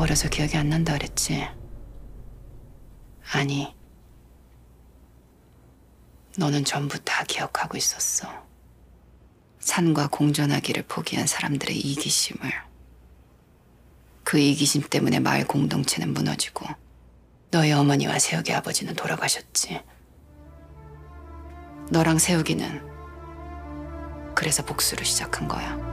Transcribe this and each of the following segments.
어려서 기억이 안 난다 그랬지? 아니, 너는 전부 다 기억하고 있었어. 산과 공존하기를 포기한 사람들의 이기심을. 그 이기심 때문에 마을 공동체는 무너지고 너의 어머니와 세욱이 아버지는 돌아가셨지. 너랑 세욱이는 그래서 복수를 시작한 거야.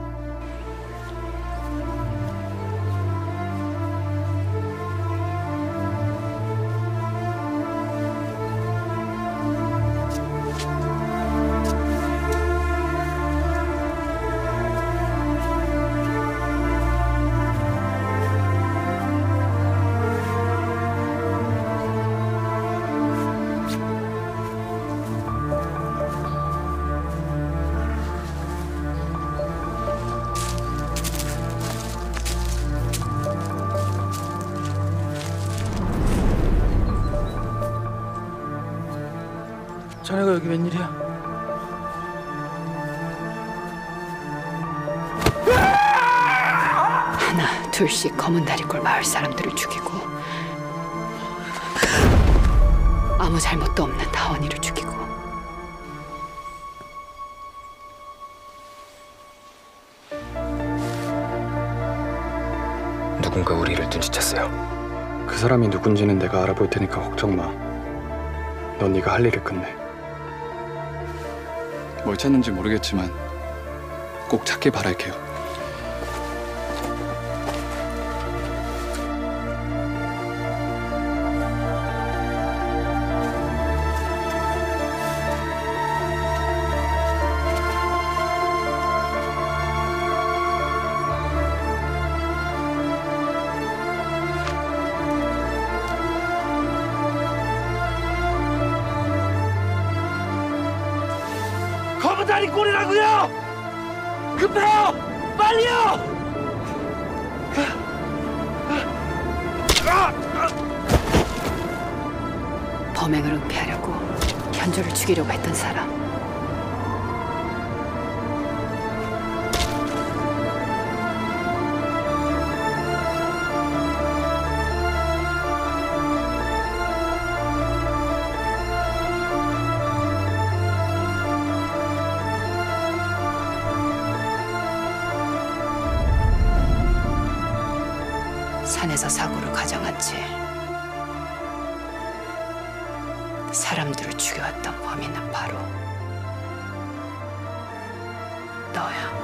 자네가 여기 웬일이야? 하나, 둘씩 검은 다리꼴 마을 사람들을 죽이고 아무 잘못도 없는 다원이를 죽이고 누군가 우리를 눈치챘어요. 그 사람이 누군지는 내가 알아볼 테니까 걱정 마. 넌 네가 할 일을 끝내. 뭘 찾는지 모르겠지만 꼭 찾길 바랄게요. 검은 다리 꼴이라고요! 급해요! 빨리요! 범행을 은폐하려고 현주를 죽이려고 했던 사람. 산에서 사고를 가정한 채 사람들을 죽여왔던 범인은 바로 너야.